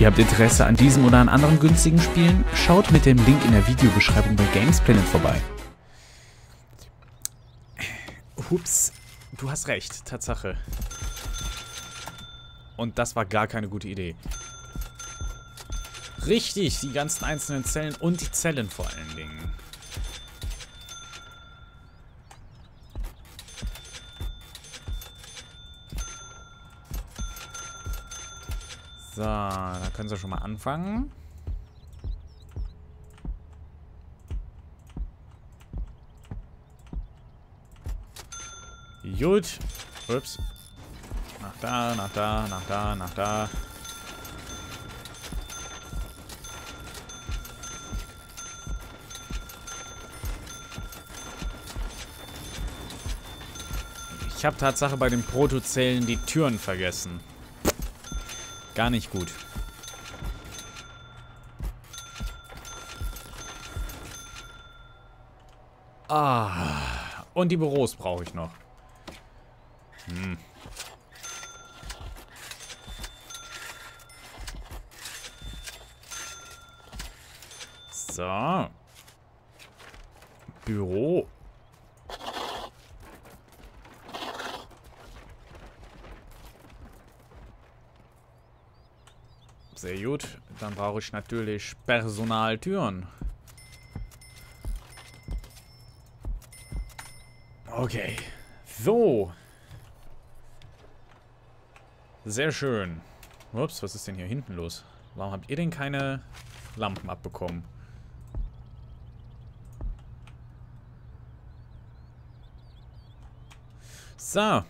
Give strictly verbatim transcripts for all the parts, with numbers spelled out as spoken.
Ihr habt Interesse an diesem oder an anderen günstigen Spielen? Schaut mit dem Link in der Videobeschreibung bei Gamesplanet vorbei. Ups, du hast recht, Tatsache. Und das war gar keine gute Idee. Richtig, die ganzen einzelnen Zellen und die Zellen vor allen Dingen. So, da können sie schon mal anfangen. Gut. Ups. Nach da, nach da, nach da, nach da. Ich habe Tatsache bei den Protozellen die Türen vergessen. Gar nicht gut. Ah. Und die Büros brauche ich noch. Hm. So. Büro. Sehr gut. Dann brauche ich natürlich Personaltüren. Okay. So. Sehr schön. Ups, was ist denn hier hinten los? Warum habt ihr denn keine Lampen abbekommen? So.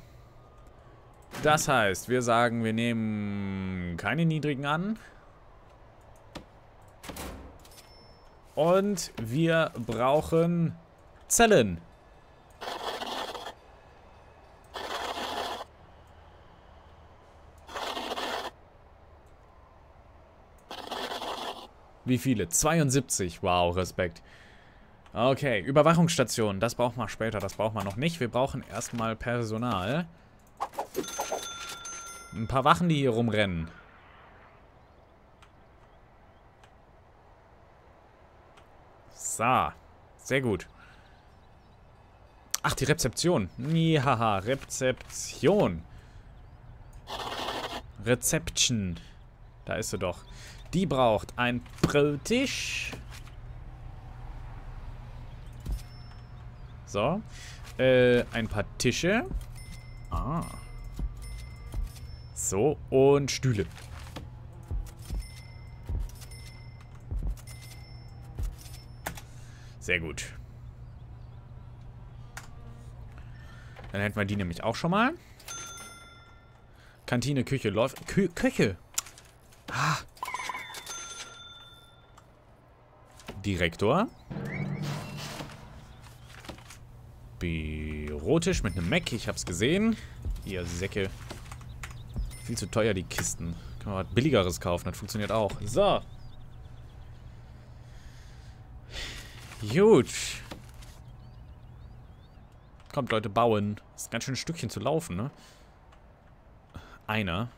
Das heißt, wir sagen, wir nehmen keine niedrigen an. Und wir brauchen Zellen. Wie viele? zweiundsiebzig. Wow, Respekt. Okay, Überwachungsstation. Das brauchen wir später. Das brauchen wir noch nicht. Wir brauchen erstmal Personal. Ein paar Wachen, die hier rumrennen. So. Sehr gut. Ach, die Rezeption. Haha, Rezeption. Reception. Da ist sie doch. Die braucht ein Pro-Tisch. So. Äh, ein paar Tische. Ah. So, und Stühle. Sehr gut. Dann hätten wir die nämlich auch schon mal. Kantine, Küche, läuft. Kü Küche. Ah. Direktor. Bürotisch mit einem Mac. Ich hab's gesehen. Ihr Säcke. Viel zu teuer, die Kisten. Können wir was Billigeres kaufen, das funktioniert auch. So. Gut. Kommt, Leute, bauen. Ist ganz schön ein Stückchen zu laufen, ne? Einer.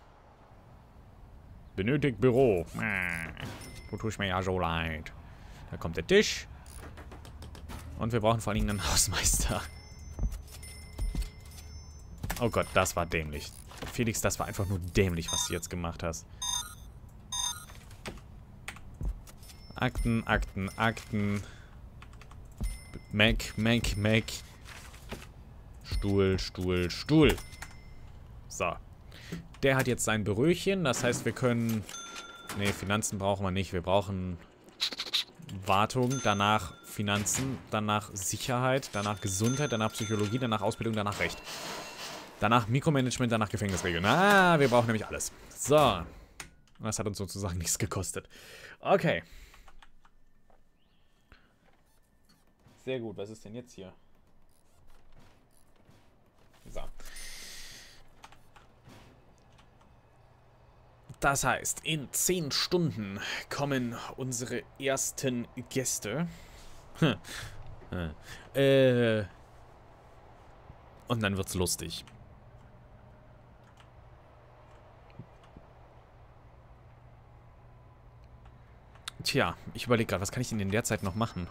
Benötigt Büro. Du tust mir ja so leid. Da kommt der Tisch. Und wir brauchen vor allen Dingen einen Hausmeister. Oh Gott, das war dämlich. Felix, das war einfach nur dämlich, was du jetzt gemacht hast. Akten, Akten, Akten. Mac, Mac, Mac. Stuhl, Stuhl, Stuhl. So. Der hat jetzt sein Berührchen. Das heißt, wir können... Ne, Finanzen brauchen wir nicht. Wir brauchen Wartung, danach Finanzen, danach Sicherheit, danach Gesundheit, danach Psychologie, danach Ausbildung, danach Recht. Danach Mikromanagement, danach Gefängnisregeln. Ah, wir brauchen nämlich alles. So. Das hat uns sozusagen nichts gekostet. Okay. Sehr gut. Was ist denn jetzt hier? So. Das heißt, in zehn Stunden kommen unsere ersten Gäste. Hm. Äh. Und dann wird's lustig. Tja, ich überlege gerade, was kann ich denn in der Zeit noch machen?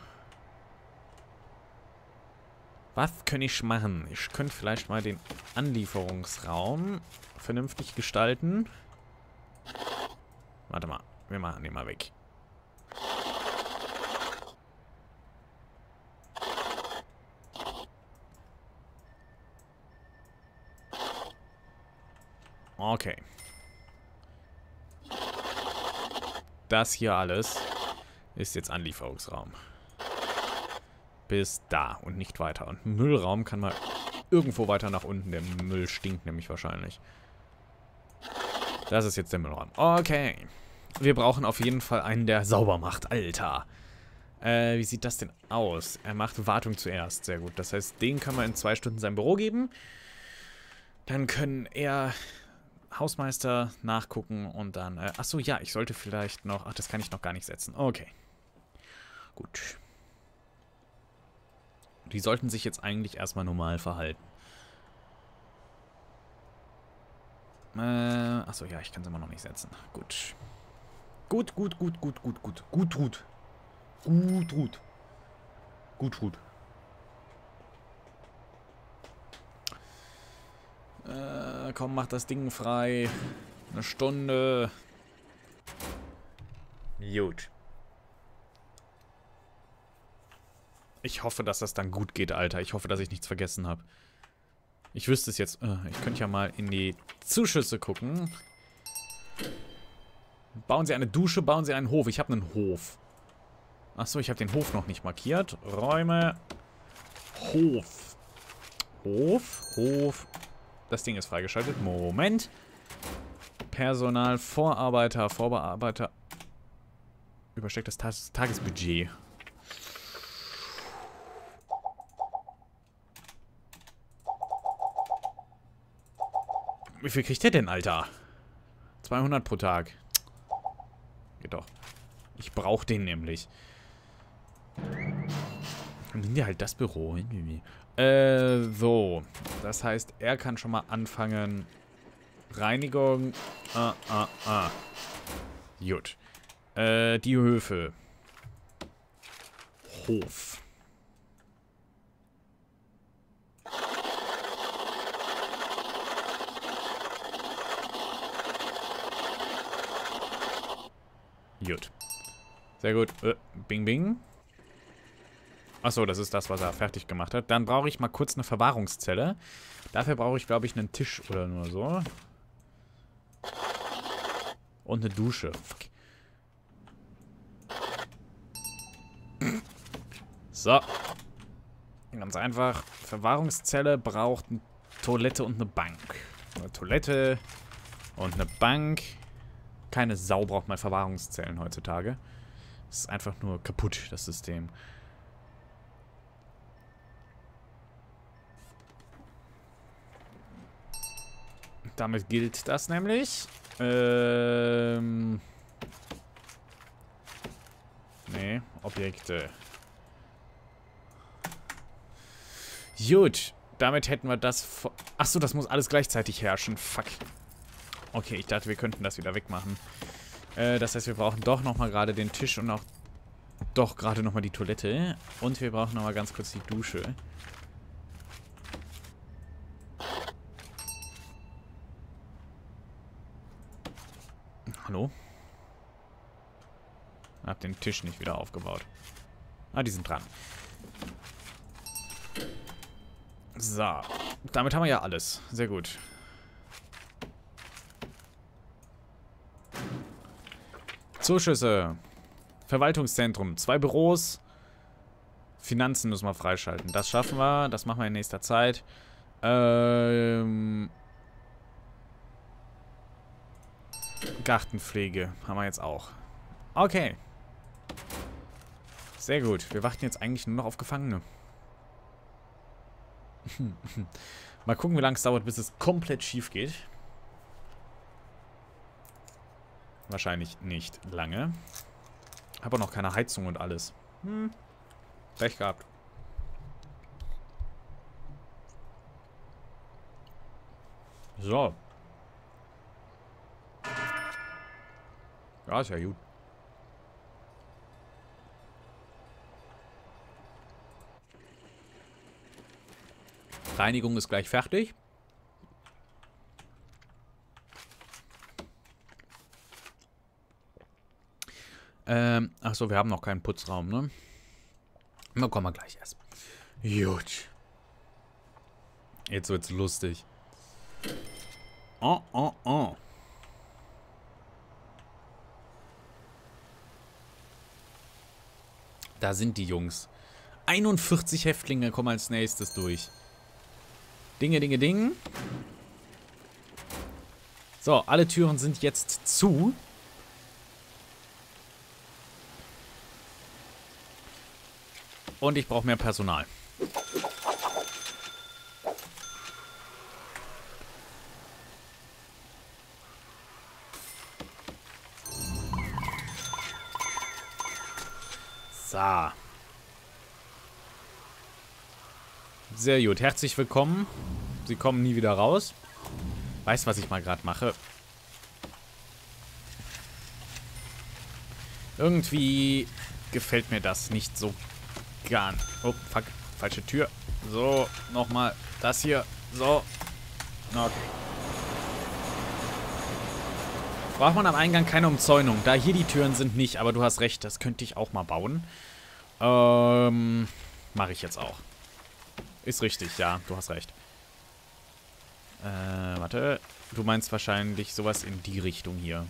Was kann ich machen? Ich könnte vielleicht mal den Anlieferungsraum vernünftig gestalten. Warte mal, wir machen den mal weg. Okay. Das hier alles ist jetzt Anlieferungsraum. Bis da und nicht weiter. Und Müllraum kann mal irgendwo weiter nach unten. Der Müll stinkt nämlich wahrscheinlich. Das ist jetzt der Müllraum. Okay. Wir brauchen auf jeden Fall einen, der sauber macht. Alter. Äh, wie sieht das denn aus? Er macht Wartung zuerst. Sehr gut. Das heißt, den kann man in zwei Stunden sein Büro geben. Dann können er... Hausmeister nachgucken und dann... Äh, achso, ja, ich sollte vielleicht noch... Ach, das kann ich noch gar nicht setzen. Okay. Gut. Die sollten sich jetzt eigentlich erstmal normal verhalten. Äh, achso, ja, ich kann es immer noch nicht setzen. Gut. Gut, gut, gut, gut, gut, gut. Gut, gut. Gut, gut. Gut, gut. Äh, komm, mach das Ding frei. Eine Stunde. Gut. Ich hoffe, dass das dann gut geht, Alter. Ich hoffe, dass ich nichts vergessen habe. Ich wüsste es jetzt. Ich könnte ja mal in die Zuschüsse gucken. Bauen Sie eine Dusche, bauen Sie einen Hof. Ich habe einen Hof. Achso, ich habe den Hof noch nicht markiert. Räume. Hof. Hof, Hof. Das Ding ist freigeschaltet. Moment. Personal, Vorarbeiter, Vorbearbeiter. Übersteckt das Tages- Tagesbudget. Wie viel kriegt der denn, Alter? zweihundert pro Tag. Geht doch. Ich brauche den nämlich. Dann nehmen wir halt das Büro. Äh, so. Das heißt, er kann schon mal anfangen. Reinigung. Ah, ah, ah. Gut. Äh, die Höfe. Hof. Gut. Sehr gut. Äh, bing, bing. Achso, das ist das, was er fertig gemacht hat. Dann brauche ich mal kurz eine Verwahrungszelle. Dafür brauche ich, glaube ich, einen Tisch oder nur so. Und eine Dusche. Fuck. So. Ganz einfach. Verwahrungszelle braucht eine Toilette und eine Bank. Eine Toilette und eine Bank. Keine Sau braucht mal Verwahrungszellen heutzutage. Das ist einfach nur kaputt, das System. Damit gilt das nämlich. Ähm. Nee, Objekte. Gut, damit hätten wir das... Achso, das muss alles gleichzeitig herrschen. Fuck. Okay, ich dachte, wir könnten das wieder wegmachen. Äh, das heißt, wir brauchen doch nochmal gerade den Tisch und auch doch gerade nochmal die Toilette. Und wir brauchen nochmal ganz kurz die Dusche. Hallo? Hab den Tisch nicht wieder aufgebaut. Ah, die sind dran. So. Damit haben wir ja alles. Sehr gut. Zuschüsse. Verwaltungszentrum. Zwei Büros. Finanzen müssen wir freischalten. Das schaffen wir. Das machen wir in nächster Zeit. Ähm... Gartenpflege haben wir jetzt auch. Okay. Sehr gut. Wir warten jetzt eigentlich nur noch auf Gefangene. Mal gucken, wie lange es dauert, bis es komplett schief geht. Wahrscheinlich nicht lange. Habe auch noch keine Heizung und alles. Hm. Pech gehabt. So. Ja, ist ja gut. Reinigung ist gleich fertig. Ähm, achso, wir haben noch keinen Putzraum, ne? Na, kommen wir gleich erst. Gut. Jetzt wird's lustig. Oh, oh, oh. Da sind die Jungs. einundvierzig Häftlinge kommen als nächstes durch. Dinge, Dinge, Dinge. So, alle Türen sind jetzt zu. Und ich brauche mehr Personal. So. Sehr gut. Herzlich willkommen. Sie kommen nie wieder raus. Weißt du, was ich mal gerade mache? Irgendwie gefällt mir das nicht so gar nicht. Oh, fuck. Falsche Tür. So, nochmal das hier. So. Okay. Braucht man am Eingang keine Umzäunung. Da hier die Türen sind nicht, aber du hast recht, das könnte ich auch mal bauen. Ähm, mache ich jetzt auch. Ist richtig, ja, du hast recht. Äh, warte. Du meinst wahrscheinlich sowas in die Richtung hier.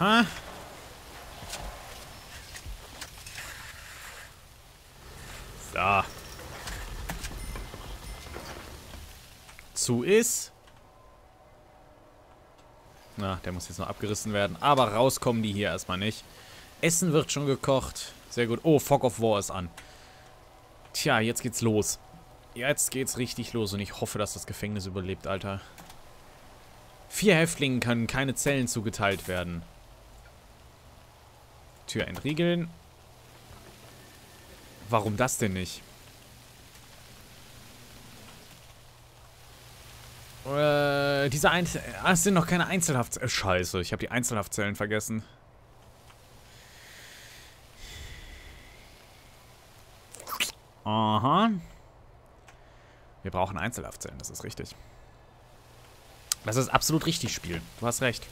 Aha. So. Zu ist. Na, der muss jetzt noch abgerissen werden. Aber rauskommen die hier erstmal nicht. Essen wird schon gekocht. Sehr gut. Oh, Fog of War ist an. Tja, jetzt geht's los. Jetzt geht's richtig los. Und ich hoffe, dass das Gefängnis überlebt, Alter. Vier Häftlingen können keine Zellen zugeteilt werden. Tür entriegeln. Warum das denn nicht? Äh, diese Einzel... Ah, es sind noch keine Einzelhaftzellen. Scheiße, ich habe die Einzelhaftzellen vergessen. Aha. Wir brauchen Einzelhaftzellen, das ist richtig. Das ist absolut richtig, Spiel. Du hast recht.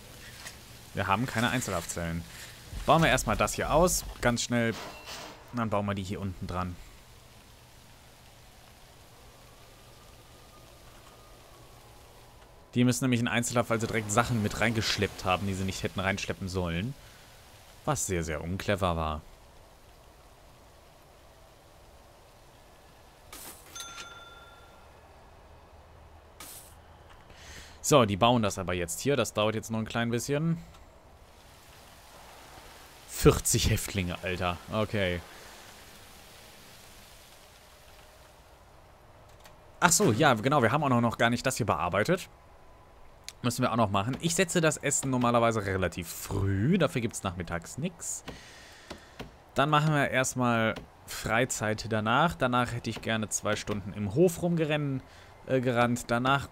Wir haben keine Einzelhaftzellen. Bauen wir erstmal das hier aus. Ganz schnell. Und dann bauen wir die hier unten dran. Die müssen nämlich in Einzelhaft, also direkt Sachen mit reingeschleppt haben, die sie nicht hätten reinschleppen sollen. Was sehr, sehr unclever war. So, die bauen das aber jetzt hier. Das dauert jetzt noch ein klein bisschen. vierzig Häftlinge, Alter. Okay. Ach so, ja, genau. Wir haben auch noch gar nicht das hier bearbeitet. Müssen wir auch noch machen. Ich setze das Essen normalerweise relativ früh. Dafür gibt es nachmittags nichts. Dann machen wir erstmal Freizeit danach. Danach hätte ich gerne zwei Stunden im Hof rumgerannt. Äh, gerannt. Danach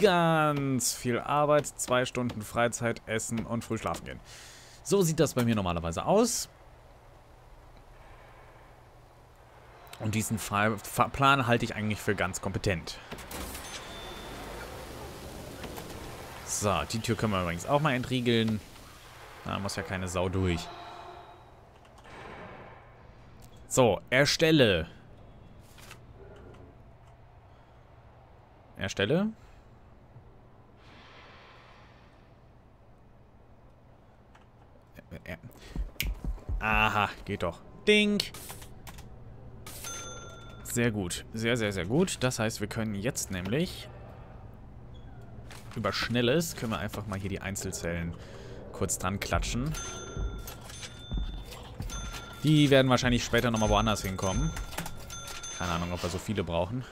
ganz viel Arbeit. Zwei Stunden Freizeit, Essen und früh schlafen gehen. So sieht das bei mir normalerweise aus. Und diesen Fa- Fa- Plan halte ich eigentlich für ganz kompetent. So, die Tür können wir übrigens auch mal entriegeln. Da muss ja keine Sau durch. So, erstelle. Erstelle. Aha, geht doch. Ding. Sehr gut. Sehr, sehr, sehr gut. Das heißt, wir können jetzt nämlich über Schnelles können wir einfach mal hier die Einzelzellen kurz dran klatschen. Die werden wahrscheinlich später nochmal woanders hinkommen. Keine Ahnung, ob wir so viele brauchen.